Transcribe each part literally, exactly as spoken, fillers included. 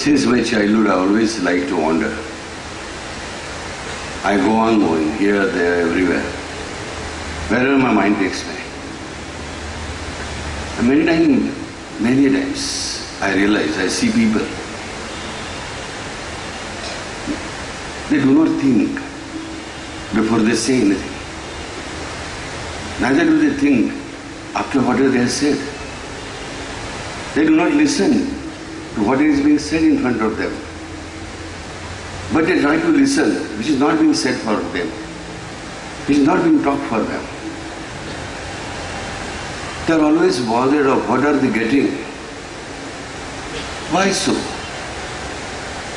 Since my childhood, I always like to wander. I go on going here, there, everywhere, wherever my mind takes me. And many times, many times, I realize, I see people. They do not think before they say anything. Neither do they think after what they have said. They do not listen to what is being said in front of them. But they try to listen, which is not being said for them, which is not being talked for them. They are always bothered of what are they getting. Why so?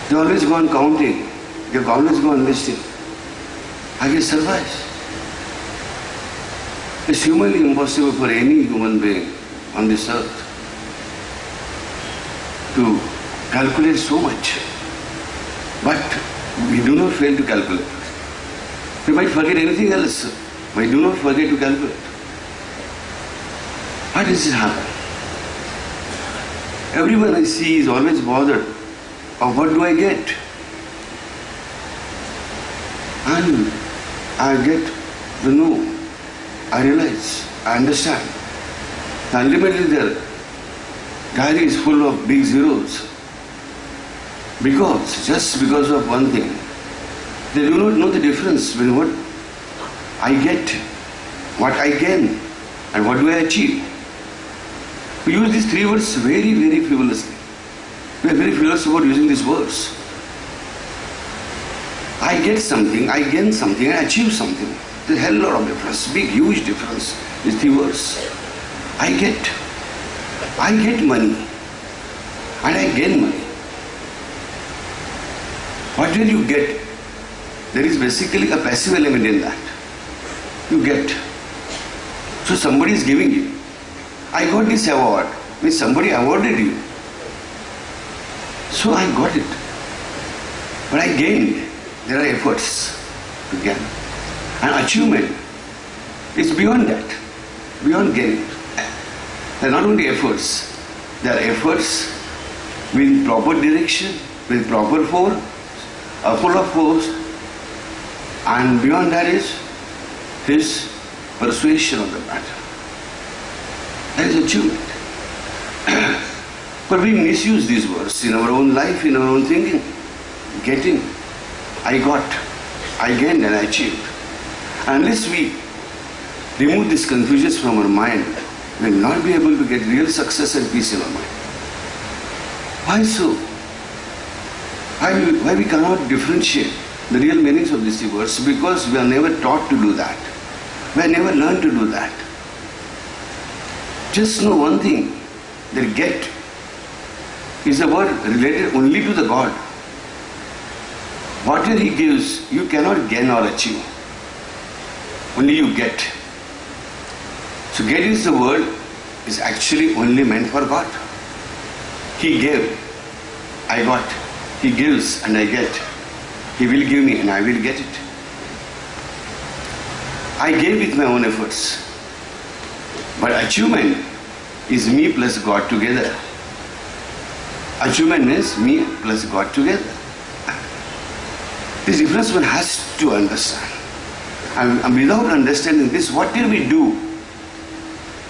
They always go on counting. They always go on listing. I can survive. It's humanly impossible for any human being on this earth to calculate so much. But we do not fail to calculate. We might forget anything else, but we do not forget to calculate. Why does this happen? Everyone I see is always bothered of what do I get? And I get to know, I realize, I understand. Ultimately their diary is full of big zeros. Because, just because of one thing, they do not know the difference between what I get, what I gain, and what do I achieve. We use these three words very, very frivolously. We are very frivolous about using these words. I get something, I gain something, I achieve something. There's a hell lot of difference, big, huge difference, these three words. I get. I get money. And I gain money. What will you get? There is basically a passive element in that. You get. So somebody is giving you. I got this award. Means somebody awarded you. So I got it. But I gained. There are efforts to gain. And achievement is beyond that. Beyond gaining. There are not only efforts. There are efforts with proper direction, with proper form, are full of force, and beyond that is his persuasion of the matter. That is achievement. But we misuse these words in our own life, in our own thinking. Getting, I got, I gained and I achieved. Unless we remove these confusions from our mind, we will not be able to get real success and peace in our mind. Why so? Why we, why we cannot differentiate the real meanings of these words? Because we are never taught to do that. We are never learned to do that. Just know one thing, that get is a word related only to the God. Whatever He gives, you cannot gain or achieve. Only you get. So get is the word is actually only meant for God. He gave, I got. He gives and I get. He will give me and I will get it. I gave with my own efforts. But achievement is me plus God together. Achievement is me plus God together. This difference one has to understand. And, and without understanding this, what did we do?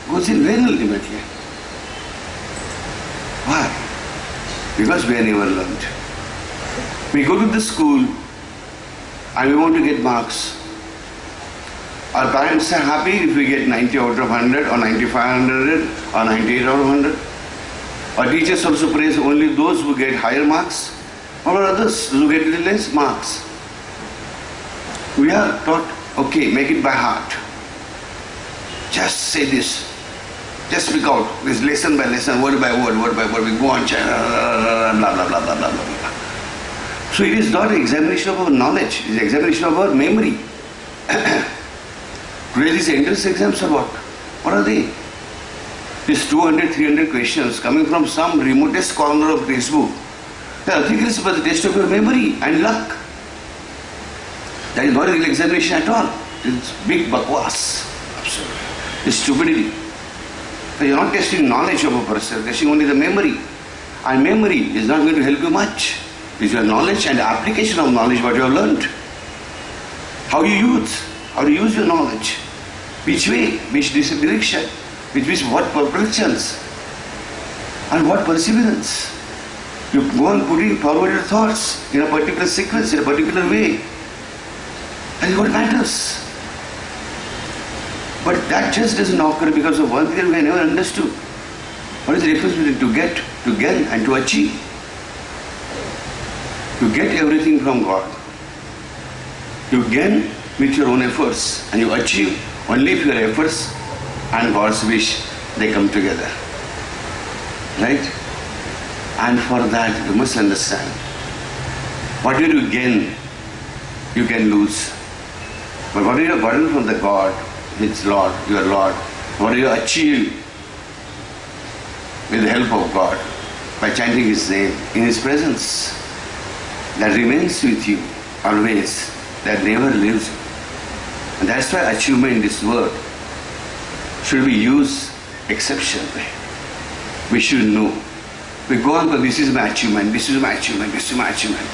Goes in vain ultimately. Why? Because we are never learned. We go to the school and we want to get marks. Our parents are happy if we get ninety out of one hundred or ninety-five out of one hundred or ninety-eight out of one hundred. Our teachers also praise only those who get higher marks or others who get less marks. We are taught, okay, make it by heart. Just say this. Just speak out. This lesson by lesson, word by word, word by word. We go on, blah, blah, blah, blah, blah, blah. So it is not an examination of our knowledge, it is an examination of our memory. Today these entrance exams are what? What are they? These two hundred, three hundred questions coming from some remotest corner of Facebook. They are articles about the test of your memory and luck. That is not a real examination at all. It is big bakwas. Absolutely. It's stupidity. So you are not testing knowledge of a person, testing only the memory. and memory is not going to help you much. It's your knowledge and the application of knowledge, what you have learned. How you use, how you use your knowledge. Which way, which direction, with which what perceptions and what perseverance. You go on putting forward your thoughts in a particular sequence, in a particular way. That is what matters. But that just doesn't occur because of one thing we never understood. What is the difference between to get, to gain and to achieve? You get everything from God. You gain with your own efforts and you achieve only if your efforts and God's wish, they come together. Right? And for that you must understand. Whatever you gain, you can lose. But what you have gotten from the God, His Lord, your Lord, what you achieve with the help of God by chanting His name in His presence, that remains with you always, that never leaves you. And that's why achievement in this world should be used exceptionally. We should know. We go on, but this is my achievement, this is my achievement, this is my achievement.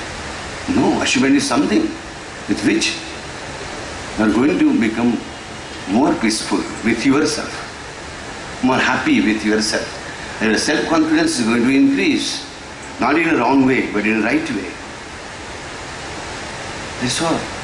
No, achievement is something with which you are going to become more peaceful with yourself, more happy with yourself. And your self-confidence is going to increase, not in a wrong way, but in a right way. That's all.